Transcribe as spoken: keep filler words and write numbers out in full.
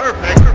Perfect.